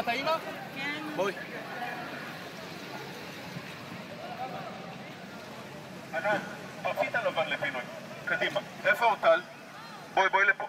את האמא? כן. בואי. ענן, פרצית לבן לפינוי. קדימה. איפה הוא טל? בואי, בואי לפינוי.